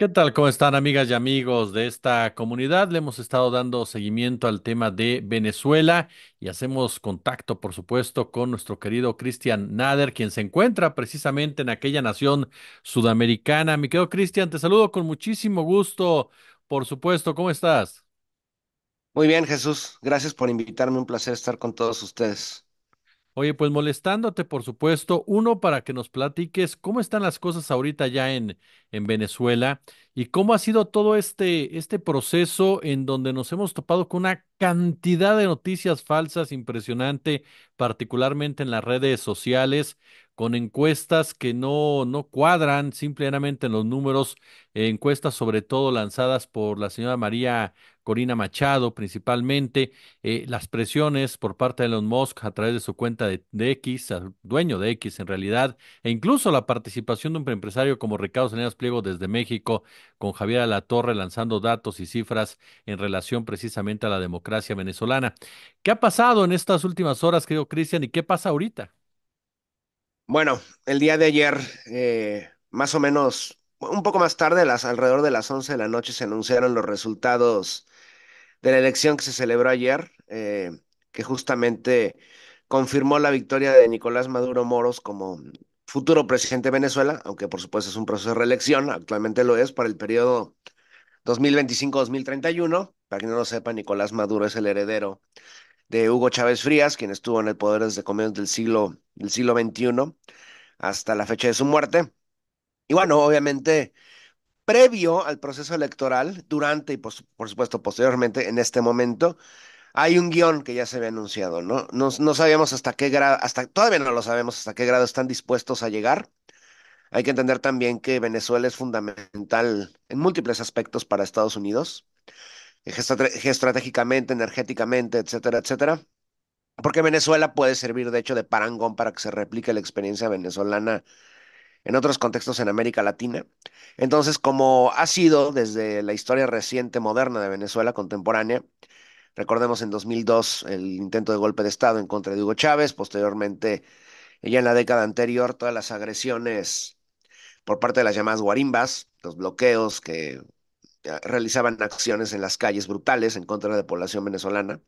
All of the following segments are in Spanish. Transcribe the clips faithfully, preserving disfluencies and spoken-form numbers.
¿Qué tal? ¿Cómo están, amigas y amigos de esta comunidad? Le hemos estado dando seguimiento al tema de Venezuela y hacemos contacto, por supuesto, con nuestro querido Christian Nader, quien se encuentra precisamente en aquella nación sudamericana. Mi querido Christian, te saludo con muchísimo gusto, por supuesto. ¿Cómo estás? Muy bien, Jesús. Gracias por invitarme. Un placer estar con todos ustedes. Oye, pues molestándote, por supuesto, uno para que nos platiques cómo están las cosas ahorita ya en, en Venezuela y cómo ha sido todo este, este proceso en donde nos hemos topado con una cantidad de noticias falsas impresionante, particularmente en las redes sociales, con encuestas que no, no cuadran simplemente en los números, eh, encuestas sobre todo lanzadas por la señora María Corina Machado, principalmente eh, las presiones por parte de Elon Musk a través de su cuenta de, de X, al dueño de X en realidad, e incluso la participación de un empresario como Ricardo Salinas Pliego desde México, con Javier Alatorre lanzando datos y cifras en relación precisamente a la democracia venezolana. ¿Qué ha pasado en estas últimas horas, querido Christian, y qué pasa ahorita? Bueno, el día de ayer, eh, más o menos, un poco más tarde, las, alrededor de las once de la noche, se anunciaron los resultados de la elección que se celebró ayer, eh, que justamente confirmó la victoria de Nicolás Maduro Moros como futuro presidente de Venezuela, aunque por supuesto es un proceso de reelección, actualmente lo es, para el periodo dos mil veinticinco a dos mil treinta y uno. Para quien no lo sepa, Nicolás Maduro es el heredero de Hugo Chávez Frías, quien estuvo en el poder desde comienzos del siglo, del siglo veintiuno hasta la fecha de su muerte. Y bueno, obviamente, previo al proceso electoral, durante y por, por supuesto posteriormente, en este momento, hay un guión que ya se había anunciado, ¿no? No, no sabíamos hasta qué grado, hasta, todavía no lo sabemos hasta qué grado están dispuestos a llegar. Hay que entender también que Venezuela es fundamental en múltiples aspectos para Estados Unidos, geoestratégicamente, energéticamente, etcétera, etcétera, porque Venezuela puede servir, de hecho, de parangón para que se replique la experiencia venezolana en otros contextos en América Latina. Entonces, como ha sido desde la historia reciente moderna de Venezuela contemporánea, recordemos en dos mil dos el intento de golpe de Estado en contra de Hugo Chávez, posteriormente, ya en la década anterior, todas las agresiones por parte de las llamadas guarimbas, los bloqueos que realizaban acciones en las calles brutales en contra de la población venezolana.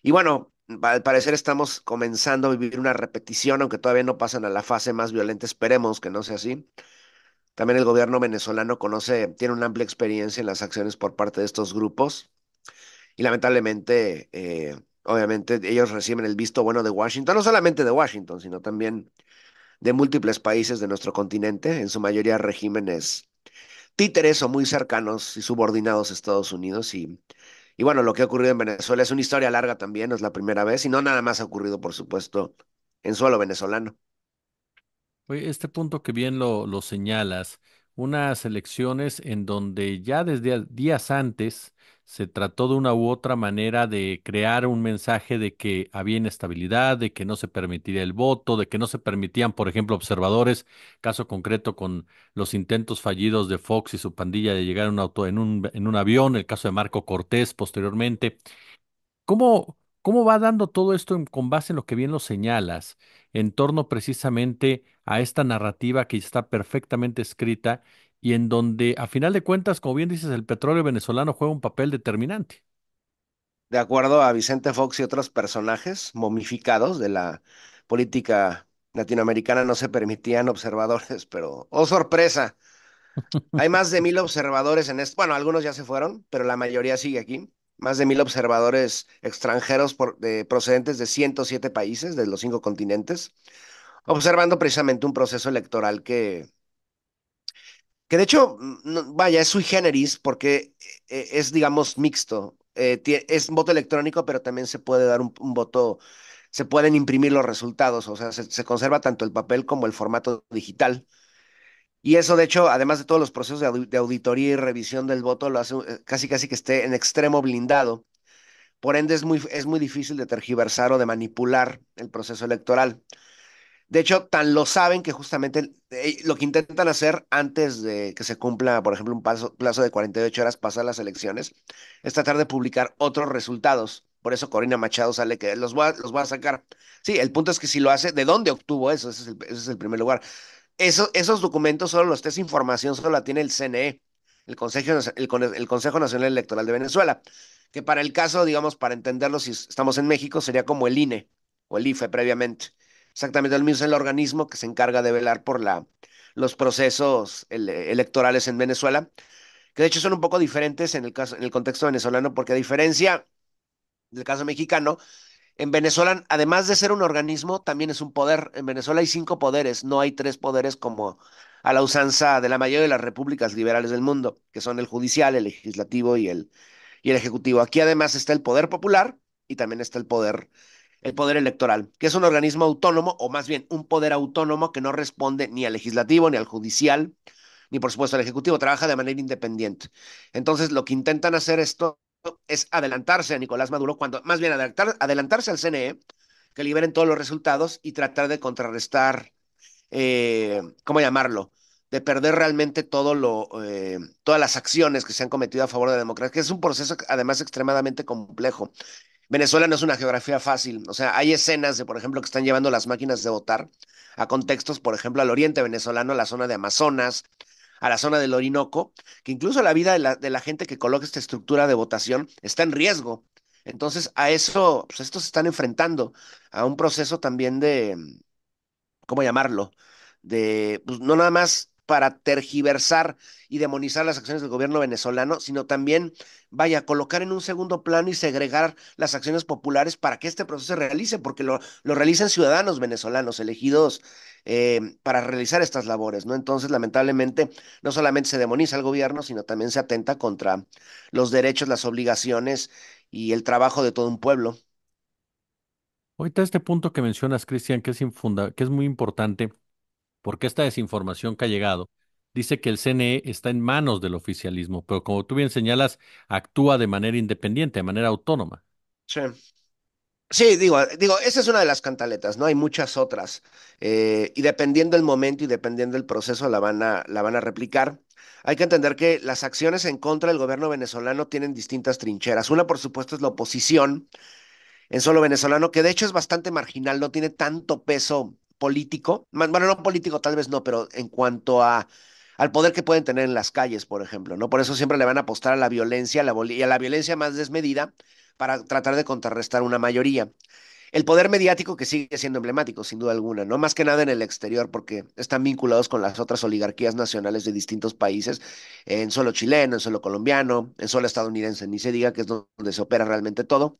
Y bueno, al parecer estamos comenzando a vivir una repetición, aunque todavía no pasan a la fase más violenta, esperemos que no sea así. También el gobierno venezolano conoce, tiene una amplia experiencia en las acciones por parte de estos grupos y lamentablemente, eh, obviamente, ellos reciben el visto bueno de Washington, no solamente de Washington, sino también de múltiples países de nuestro continente, en su mayoría regímenes títeres o muy cercanos y subordinados a Estados Unidos. Y, y bueno, lo que ha ocurrido en Venezuela es una historia larga también, no es la primera vez, y no nada más ha ocurrido, por supuesto, en suelo venezolano. Oye, este punto que bien lo, lo señalas, unas elecciones en donde ya desde días antes se trató de una u otra manera de crear un mensaje de que había inestabilidad, de que no se permitiría el voto, de que no se permitían, por ejemplo, observadores, caso concreto con los intentos fallidos de Fox y su pandilla de llegar en un auto, en un, en un avión, el caso de Marco Cortés posteriormente. ¿Cómo, cómo va dando todo esto en, con base en lo que bien lo señalas, en torno precisamente a esta narrativa que está perfectamente escrita y en donde, a final de cuentas, como bien dices, el petróleo venezolano juega un papel determinante? De acuerdo a Vicente Fox y otros personajes momificados de la política latinoamericana, no se permitían observadores, pero ¡oh, sorpresa! Hay más de mil observadores en esto. Bueno, algunos ya se fueron, pero la mayoría sigue aquí. Más de mil observadores extranjeros por, de, procedentes de ciento siete países, de los cinco continentes, observando precisamente un proceso electoral que... que de hecho, no, vaya, es sui generis porque es, digamos, mixto. Eh, es voto electrónico, pero también se puede dar un, un voto, se pueden imprimir los resultados, o sea, se, se conserva tanto el papel como el formato digital. Y eso, de hecho, además de todos los procesos de, aud de auditoría y revisión del voto, lo hace eh, casi casi que esté en extremo blindado. Por ende, es muy, es muy difícil de tergiversar o de manipular el proceso electoral. De hecho, tan lo saben que justamente lo que intentan hacer antes de que se cumpla, por ejemplo, un paso, plazo de cuarenta y ocho horas pasadas las elecciones, es tratar de publicar otros resultados. Por eso Corina Machado sale que los va, los va a sacar. Sí, el punto es que si lo hace, ¿de dónde obtuvo eso? Ese es el, ese es el primer lugar. Eso, esos documentos, solo los, esa información solo la tiene el C N E. el Consejo, el, el Consejo Nacional Electoral de Venezuela, que para el caso, digamos, para entenderlo, si estamos en México, sería como el I N E o el I F E previamente. Exactamente el mismo, el organismo que se encarga de velar por la, los procesos ele electorales en Venezuela, que de hecho son un poco diferentes en el, caso, en el contexto venezolano, porque a diferencia del caso mexicano, en Venezuela, además de ser un organismo, también es un poder. En Venezuela hay cinco poderes, no hay tres poderes como a la usanza de la mayoría de las repúblicas liberales del mundo, que son el judicial, el legislativo y el, y el ejecutivo. Aquí además está el poder popular y también está el poder, el poder electoral, que es un organismo autónomo, o más bien un poder autónomo que no responde ni al legislativo, ni al judicial, ni por supuesto al ejecutivo, trabaja de manera independiente. Entonces lo que intentan hacer esto es adelantarse a Nicolás Maduro, cuando más bien adelantar, adelantarse al C N E, que liberen todos los resultados y tratar de contrarrestar, eh, ¿cómo llamarlo?, de perder realmente todo lo, eh, todas las acciones que se han cometido a favor de la democracia, que es un proceso además extremadamente complejo. Venezuela no es una geografía fácil, o sea, hay escenas de, por ejemplo, que están llevando las máquinas de votar a contextos, por ejemplo, al oriente venezolano, a la zona de Amazonas, a la zona del Orinoco, que incluso la vida de la, de la gente que coloca esta estructura de votación está en riesgo. Entonces, a eso, pues estos se están enfrentando a un proceso también de, ¿cómo llamarlo?, de, pues no nada más para tergiversar y demonizar las acciones del gobierno venezolano, sino también, vaya, colocar en un segundo plano y segregar las acciones populares para que este proceso se realice, porque lo, lo realizan ciudadanos venezolanos elegidos eh, para realizar estas labores, ¿no? Entonces, lamentablemente, no solamente se demoniza al gobierno, sino también se atenta contra los derechos, las obligaciones y el trabajo de todo un pueblo. Ahorita este punto que mencionas, Christian, que es infunda, que es muy importante, porque esta desinformación que ha llegado dice que el C N E está en manos del oficialismo, pero como tú bien señalas, actúa de manera independiente, de manera autónoma. Sí, sí digo, digo, esa es una de las cantaletas, ¿no? Hay muchas otras, eh, y dependiendo del momento y dependiendo del proceso la van a, la van a replicar. Hay que entender que las acciones en contra del gobierno venezolano tienen distintas trincheras. Una, por supuesto, es la oposición en solo venezolano, que de hecho es bastante marginal, no tiene tanto peso político, bueno, no político tal vez no, pero en cuanto a al poder que pueden tener en las calles, por ejemplo, ¿no? Por eso siempre le van a apostar a la violencia a la, y a la violencia más desmedida para tratar de contrarrestar una mayoría. El poder mediático, que sigue siendo emblemático, sin duda alguna, ¿no? Más que nada en el exterior, porque están vinculados con las otras oligarquías nacionales de distintos países, en suelo chileno, en suelo colombiano, en suelo estadounidense, ni se diga, que es donde se opera realmente todo.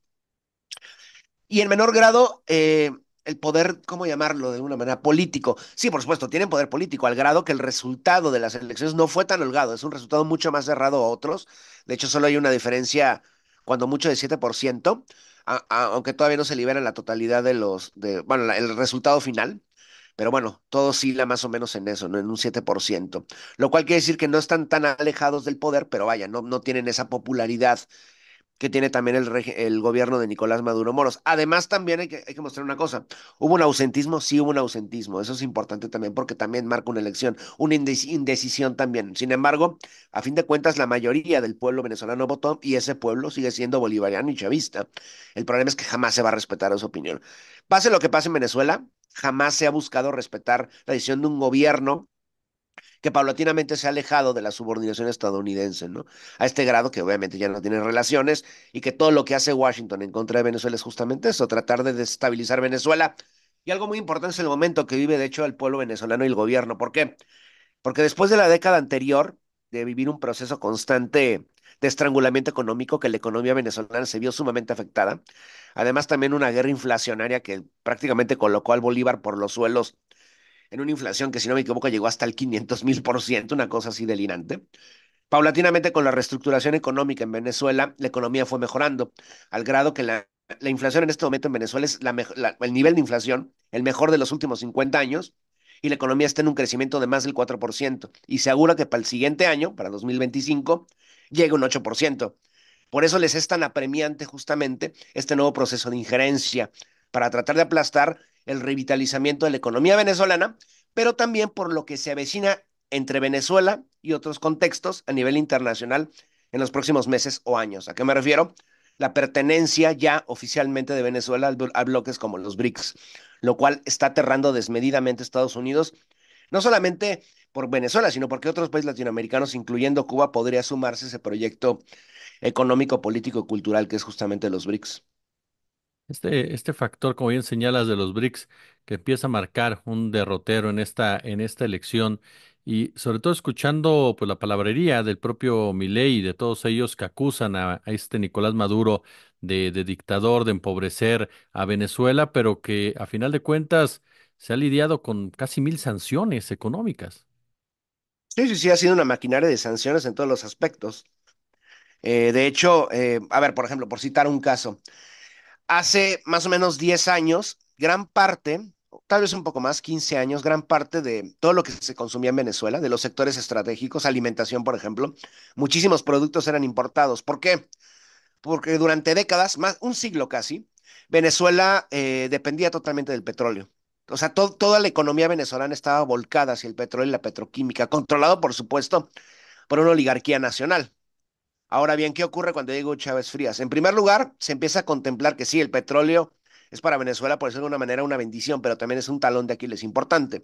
Y en menor grado, eh, el poder, ¿cómo llamarlo?, de una manera político. Sí, por supuesto, tienen poder político, al grado que el resultado de las elecciones no fue tan holgado, es un resultado mucho más cerrado a otros. De hecho, solo hay una diferencia, cuando mucho, de siete por ciento, a, a, aunque todavía no se libera la totalidad de los, de, bueno, la, el resultado final, pero bueno, todo oscila más o menos en eso, ¿no?, en un siete por ciento, lo cual quiere decir que no están tan alejados del poder, pero vaya, no, no tienen esa popularidad que tiene también el, el gobierno de Nicolás Maduro Moros. Además, también hay que, hay que mostrar una cosa. ¿Hubo un ausentismo? Sí, hubo un ausentismo. Eso es importante también, porque también marca una elección, una indecisión también. Sin embargo, a fin de cuentas, la mayoría del pueblo venezolano votó y ese pueblo sigue siendo bolivariano y chavista. El problema es que jamás se va a respetar esa opinión. Pase lo que pase en Venezuela, jamás se ha buscado respetar la decisión de un gobierno que paulatinamente se ha alejado de la subordinación estadounidense, ¿no? A este grado que obviamente ya no tienen relaciones y que todo lo que hace Washington en contra de Venezuela es justamente eso, tratar de desestabilizar Venezuela. Y algo muy importante es el momento que vive, de hecho, el pueblo venezolano y el gobierno. ¿Por qué? Porque después de la década anterior de vivir un proceso constante de estrangulamiento económico, que la economía venezolana se vio sumamente afectada, además también una guerra inflacionaria que prácticamente colocó al bolívar por los suelos, en una inflación que, si no me equivoco, llegó hasta el quinientos mil por ciento, una cosa así delirante. Paulatinamente, con la reestructuración económica en Venezuela, la economía fue mejorando, al grado que la, la inflación en este momento en Venezuela es la, la, el nivel de inflación, el mejor de los últimos cincuenta años, y la economía está en un crecimiento de más del cuatro por ciento, y se augura que para el siguiente año, para dos mil veinticinco, llegue un ocho por ciento. Por eso les es tan apremiante justamente este nuevo proceso de injerencia, para tratar de aplastar el revitalizamiento de la economía venezolana, pero también por lo que se avecina entre Venezuela y otros contextos a nivel internacional en los próximos meses o años. ¿A qué me refiero? La pertenencia ya oficialmente de Venezuela a bloques como los BRICS, lo cual está aterrando desmedidamente a Estados Unidos, no solamente por Venezuela, sino porque otros países latinoamericanos, incluyendo Cuba, podría sumarse a ese proyecto económico, político y cultural que es justamente los BRICS. Este, este factor, como bien señalas, de los BRICS, que empieza a marcar un derrotero en esta, en esta elección, y sobre todo escuchando pues la palabrería del propio Milei y de todos ellos que acusan a, a este Nicolás Maduro de, de dictador, de empobrecer a Venezuela, pero que a final de cuentas se ha lidiado con casi mil sanciones económicas. Sí, sí, sí, ha sido una maquinaria de sanciones en todos los aspectos. Eh, de hecho, eh, a ver, por ejemplo, por citar un caso, hace más o menos diez años, gran parte, tal vez un poco más, quince años, gran parte de todo lo que se consumía en Venezuela, de los sectores estratégicos, alimentación, por ejemplo, muchísimos productos eran importados. ¿Por qué? Porque durante décadas, más un siglo casi, Venezuela eh, dependía totalmente del petróleo. O sea, to- toda la economía venezolana estaba volcada hacia el petróleo y la petroquímica, controlado, por supuesto, por una oligarquía nacional. Ahora bien, ¿qué ocurre cuando llega Hugo Chávez Frías? En primer lugar, se empieza a contemplar que sí, el petróleo es para Venezuela, por decirlo de alguna manera, una bendición, pero también es un talón de Aquiles importante,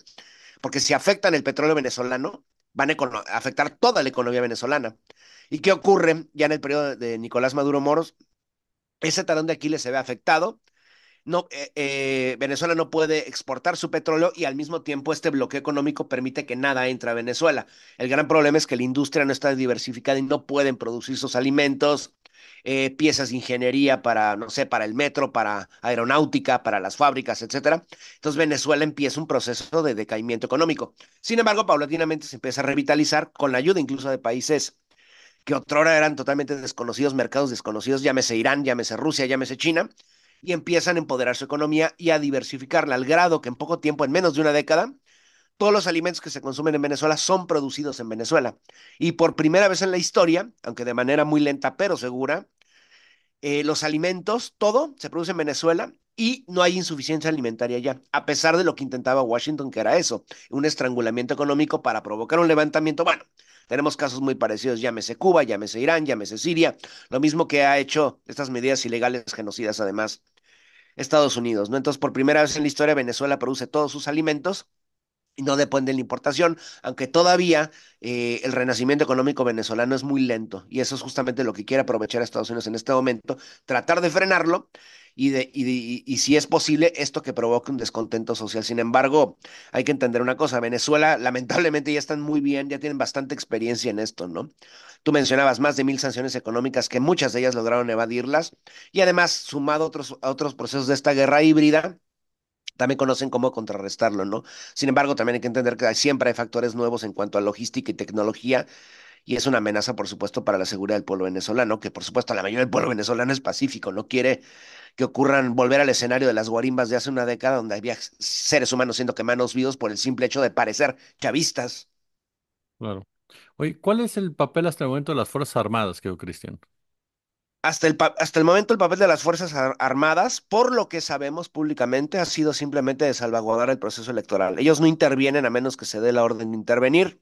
porque si afectan el petróleo venezolano, van a econo- a afectar toda la economía venezolana. ¿Y qué ocurre ya en el periodo de Nicolás Maduro Moros? Ese talón de Aquiles se ve afectado. No, eh, eh, Venezuela no puede exportar su petróleo y al mismo tiempo este bloqueo económico permite que nada entre a Venezuela. El gran problema es que la industria no está diversificada y no pueden producir sus alimentos, eh, piezas de ingeniería para, no sé, para el metro, para aeronáutica, para las fábricas, etcétera. Entonces Venezuela empieza un proceso de decaimiento económico. Sin embargo, paulatinamente se empieza a revitalizar con la ayuda incluso de países que otrora eran totalmente desconocidos, mercados desconocidos, llámese Irán, llámese Rusia, llámese China, y empiezan a empoderar su economía y a diversificarla, al grado que en poco tiempo, en menos de una década, todos los alimentos que se consumen en Venezuela son producidos en Venezuela. Y por primera vez en la historia, aunque de manera muy lenta pero segura, eh, los alimentos, todo se produce en Venezuela y no hay insuficiencia alimentaria ya, a pesar de lo que intentaba Washington, que era eso, un estrangulamiento económico para provocar un levantamiento. Bueno, tenemos casos muy parecidos, llámese Cuba, llámese Irán, llámese Siria, lo mismo que ha hecho estas medidas ilegales genocidas, además, Estados Unidos, ¿no? Entonces, por primera vez en la historia, Venezuela produce todos sus alimentos y no depende de la importación, aunque todavía eh, el renacimiento económico venezolano es muy lento, y eso es justamente lo que quiere aprovechar Estados Unidos en este momento, tratar de frenarlo y, de, y, de- y- y si es posible, esto que provoque un descontento social. Sin embargo, hay que entender una cosa, Venezuela lamentablemente ya están muy bien, ya tienen bastante experiencia en esto, ¿no? Tú mencionabas más de mil sanciones económicas que muchas de ellas lograron evadirlas, y además, sumado a otros, a otros procesos de esta guerra híbrida, también conocen cómo contrarrestarlo, ¿no? Sin embargo, también hay que entender que hay- siempre hay factores nuevos en cuanto a logística y tecnología, y es una amenaza, por supuesto, para la seguridad del pueblo venezolano, que por supuesto la mayoría del pueblo venezolano es pacífico, no quiere que ocurran volver al escenario de las guarimbas de hace una década donde había seres humanos siendo quemados vivos por el simple hecho de parecer chavistas. Claro. Oye, ¿cuál es el papel hasta el momento de las Fuerzas Armadas, creo, Cristian? Hasta el, pa- hasta el momento, el papel de las Fuerzas Ar- Armadas, por lo que sabemos públicamente, ha sido simplemente de salvaguardar el proceso electoral. Ellos no intervienen a menos que se dé la orden de intervenir.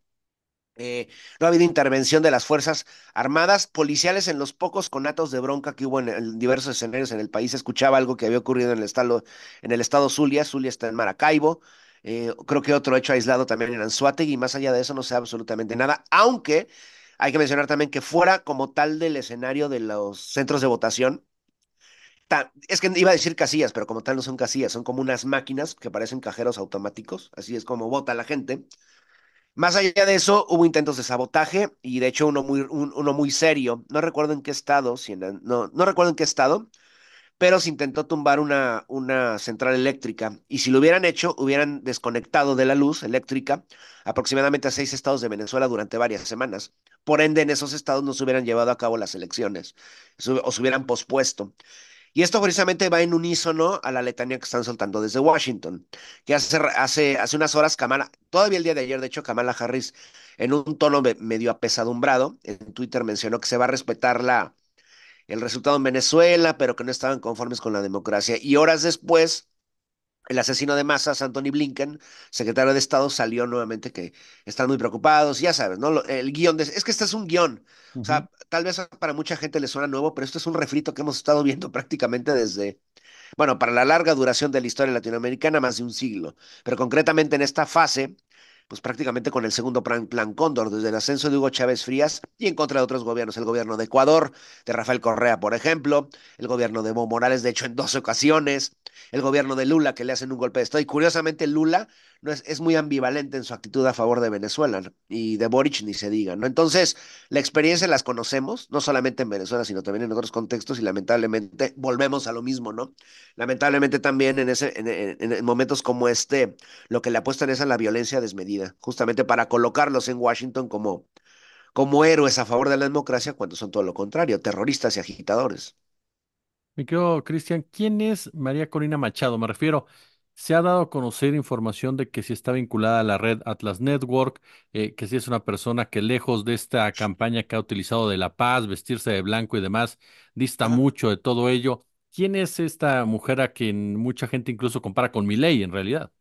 Eh, No ha habido intervención de las Fuerzas Armadas policiales en los pocos conatos de bronca que hubo en, en diversos escenarios en el país. Escuchaba algo que había ocurrido en el estado, en el estado Zulia. Zulia está en Maracaibo. Eh, creo que otro hecho aislado también en Anzoátegui. Y más allá de eso, no sé absolutamente nada. Aunque hay que mencionar también que fuera como tal del escenario de los centros de votación, ta- es que iba a decir casillas, pero como tal no son casillas, son como unas máquinas que parecen cajeros automáticos. Así es como vota la gente. Más allá de eso, hubo intentos de sabotaje y de hecho uno muy, un- uno muy serio. No recuerdo en qué estado, si en la- no, no recuerdo en qué estado, pero se intentó tumbar una, una central eléctrica. Y si lo hubieran hecho, hubieran desconectado de la luz eléctrica aproximadamente a seis estados de Venezuela durante varias semanas. Por ende, en esos estados no se hubieran llevado a cabo las elecciones su- o se hubieran pospuesto. Y esto precisamente va en unísono a la letanía que están soltando desde Washington, que hace, ra- hace, hace unas horas Kamala, todavía el día de ayer, de hecho, Kamala Harris, en un tono me- medio apesadumbrado, en Twitter mencionó que se va a respetar la, el resultado en Venezuela, pero que no estaban conformes con la democracia. Y horas después, el asesino de masas, Anthony Blinken, secretario de Estado, salió nuevamente que están muy preocupados, ya sabes, ¿no? Lo- El guión, de- es que este es un guión, o Ujú. sea, tal vez para mucha gente le suena nuevo, pero esto es un refrito que hemos estado viendo prácticamente desde, bueno, para la larga duración de la historia latinoamericana, más de un siglo, pero concretamente en esta fase. pues prácticamente con el segundo plan, plan Cóndor, desde el ascenso de Hugo Chávez Frías y en contra de otros gobiernos, el gobierno de Ecuador, de Rafael Correa, por ejemplo, el gobierno de Evo Morales, de hecho en dos ocasiones, el gobierno de Lula, que le hacen un golpe de estado, y curiosamente Lula no es, es muy ambivalente en su actitud a favor de Venezuela, ¿no? Y de Boric ni se diga, ¿no? Entonces, la experiencia las conocemos, no solamente en Venezuela, sino también en otros contextos, y lamentablemente volvemos a lo mismo, ¿no? Lamentablemente también en, ese, en, en, en momentos como este, lo que le apuestan es a la violencia desmedida, justamente para colocarlos en Washington como, como héroes a favor de la democracia, cuando son todo lo contrario, terroristas y agitadores. Me quedo, Cristian, ¿quién es María Corina Machado? Me refiero, se ha dado a conocer información de que si está vinculada a la red Atlas Network, eh, que si es una persona que lejos de esta campaña que ha utilizado de la paz, vestirse de blanco y demás, dista Ajá. mucho de todo ello. ¿Quién es esta mujer a quien mucha gente incluso compara con Milei en realidad?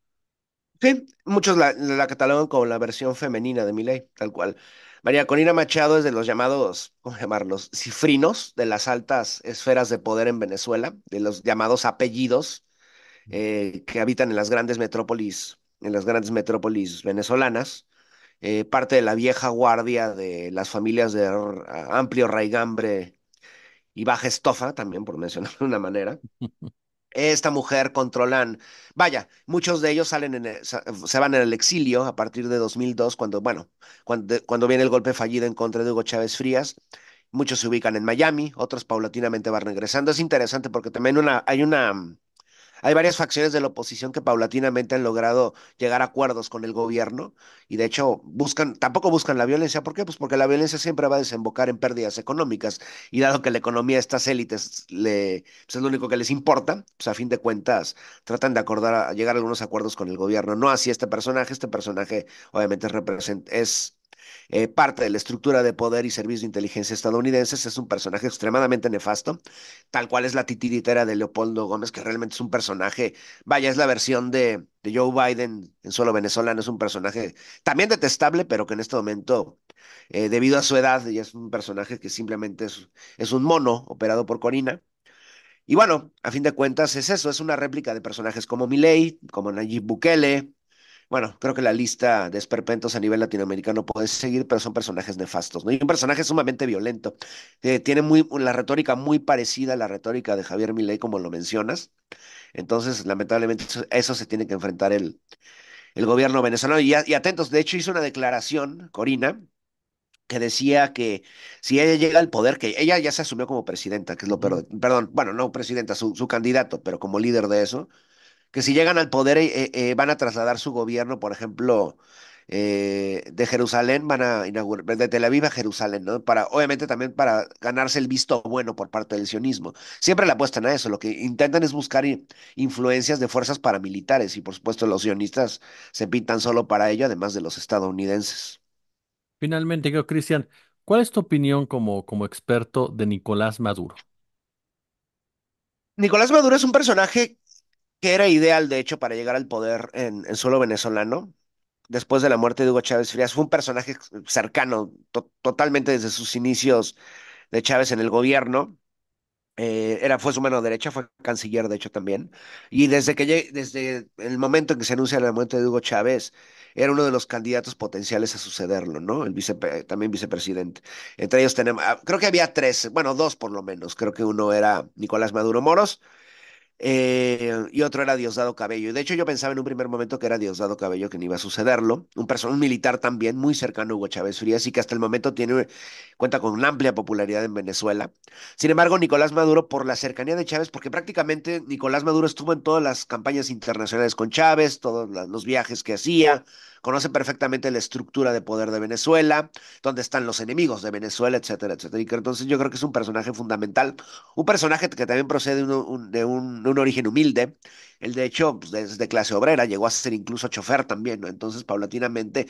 Sí, muchos la, la catalogan como la versión femenina de Milei, tal cual. María Corina Machado es de los llamados, ¿cómo llamarlos?, cifrinos de las altas esferas de poder en Venezuela, de los llamados apellidos eh, que habitan en las grandes metrópolis, en las grandes metrópolis venezolanas, eh, parte de la vieja guardia de las familias de amplio raigambre y baja estofa, también por mencionarlo de una manera. Esta mujer controlan, vaya, muchos de ellos salen en el, se van en el exilio a partir de dos mil dos, cuando, bueno, cuando, cuando viene el golpe fallido en contra de Hugo Chávez Frías. Muchos se ubican en Miami, otros paulatinamente van regresando. Es interesante porque también una, hay una, hay varias facciones de la oposición que paulatinamente han logrado llegar a acuerdos con el gobierno y de hecho buscan, tampoco buscan la violencia. ¿Por qué? Pues porque la violencia siempre va a desembocar en pérdidas económicas y dado que la economía a estas élites le, pues es lo único que les importa, pues a fin de cuentas tratan de acordar, a llegar a algunos acuerdos con el gobierno. No así este personaje, este personaje obviamente representa, es... Eh, parte de la estructura de poder y servicios de inteligencia estadounidenses, es un personaje extremadamente nefasto, tal cual es la titiritera de Leopoldo Gómez, que realmente es un personaje, vaya, es la versión de, de Joe Biden en suelo venezolano, es un personaje también detestable, pero que en este momento, eh, debido a su edad, ya es un personaje que simplemente es, es un mono operado por Corina. Y bueno, a fin de cuentas es eso, es una réplica de personajes como Milei, como Nayib Bukele. Bueno, creo que la lista de esperpentos a nivel latinoamericano puede seguir, pero son personajes nefastos, ¿no? Y un personaje sumamente violento. Eh, tiene muy, la retórica muy parecida a la retórica de Javier Milei, como lo mencionas. Entonces, lamentablemente, eso, eso se tiene que enfrentar el, el gobierno venezolano. Y, y atentos, de hecho, hizo una declaración, Corina, que decía que si ella llega al poder, que ella ya se asumió como presidenta, que es lo peor, perdón, bueno, no presidenta, su, su candidato, pero como líder de eso, que si llegan al poder eh, eh, van a trasladar su gobierno, por ejemplo, eh, de Jerusalén, van a inaugurar, de Tel Aviv a Jerusalén, ¿no? Para, obviamente también para ganarse el visto bueno por parte del sionismo. Siempre le apuestan a eso, lo que intentan es buscar influencias de fuerzas paramilitares y por supuesto los sionistas se pintan solo para ello, además de los estadounidenses. Finalmente, Cristian, ¿cuál es tu opinión como, como experto de Nicolás Maduro? Nicolás Maduro es un personaje que era ideal, de hecho, para llegar al poder en, en suelo venezolano. Después de la muerte de Hugo Chávez Frías, fue un personaje cercano, to totalmente desde sus inicios de Chávez en el gobierno. Eh, era, fue su mano derecha, fue canciller, de hecho, también. Y desde, que desde el momento en que se anuncia la muerte de Hugo Chávez, era uno de los candidatos potenciales a sucederlo, ¿no? El vice, también vicepresidente. Entre ellos tenemos, creo que había tres, bueno, dos por lo menos. Creo que uno era Nicolás Maduro Moros, Eh, y otro era Diosdado Cabello. Y de hecho yo pensaba en un primer momento que era Diosdado Cabello quien iba a sucederlo, un, un militar también muy cercano a Hugo Chávez Frías y que hasta el momento tiene, cuenta con una amplia popularidad en Venezuela. Sin embargo, Nicolás Maduro, por la cercanía de Chávez, porque prácticamente Nicolás Maduro estuvo en todas las campañas internacionales con Chávez, todos los viajes que hacía, conoce perfectamente la estructura de poder de Venezuela, dónde están los enemigos de Venezuela, etcétera, etcétera. Y entonces yo creo que es un personaje fundamental, un personaje que también procede de un, de un, de un origen humilde. Él, de hecho, pues, es de clase obrera, llegó a ser incluso chofer también, ¿no? Entonces, paulatinamente,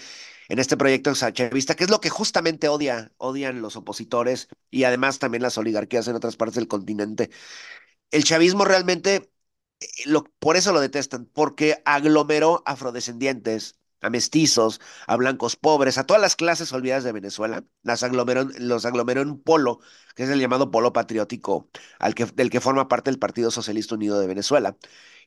en este proyecto chavista, que es lo que justamente odia, odian los opositores y además también las oligarquías en otras partes del continente. El chavismo realmente, lo, por eso lo detestan, porque aglomeró afrodescendientes, a mestizos, a blancos pobres, a todas las clases olvidadas de Venezuela, las aglomeró, los aglomeró en un polo, que es el llamado polo patriótico, al que, del que forma parte el Partido Socialista Unido de Venezuela.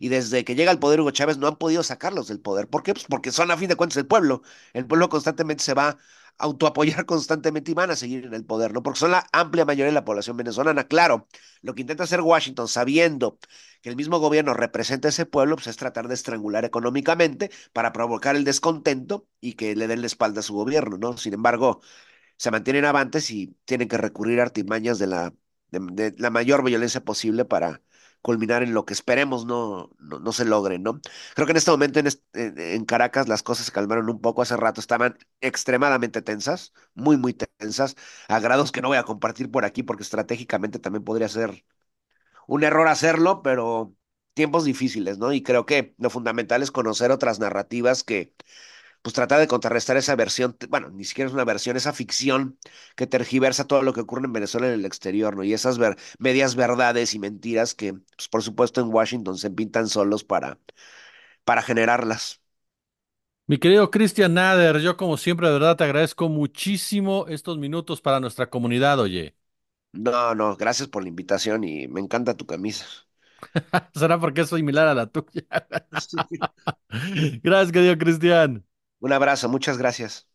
y desde que llega al poder Hugo Chávez no han podido sacarlos del poder. ¿Por qué? Pues porque son a fin de cuentas el pueblo. El pueblo constantemente se va a autoapoyar constantemente y van a seguir en el poder, ¿no? Porque son la amplia mayoría de la población venezolana. Claro, lo que intenta hacer Washington, sabiendo que el mismo gobierno representa a ese pueblo, pues es tratar de estrangular económicamente para provocar el descontento y que le den la espalda a su gobierno, ¿no? Sin embargo, se mantienen avantes y tienen que recurrir a artimañas de la, de, de la mayor violencia posible para culminar en lo que esperemos no, no, no se logre, ¿no? Creo que en este momento en, este, en Caracas las cosas se calmaron un poco. Hace rato estaban extremadamente tensas, muy, muy tensas, a grados que no voy a compartir por aquí porque estratégicamente también podría ser un error hacerlo, pero tiempos difíciles, ¿no? Y creo que lo fundamental es conocer otras narrativas que, pues, tratar de contrarrestar esa versión, bueno, ni siquiera es una versión, esa ficción que tergiversa todo lo que ocurre en Venezuela en el exterior, ¿no? Y esas ver medias verdades y mentiras que, pues, por supuesto, en Washington se pintan solos para, para generarlas. Mi querido Christian Nader, yo como siempre, de verdad, te agradezco muchísimo estos minutos para nuestra comunidad, oye. No, no, gracias por la invitación y me encanta tu camisa. Será porque es similar a la tuya. Gracias, querido Cristian. Un abrazo, muchas gracias.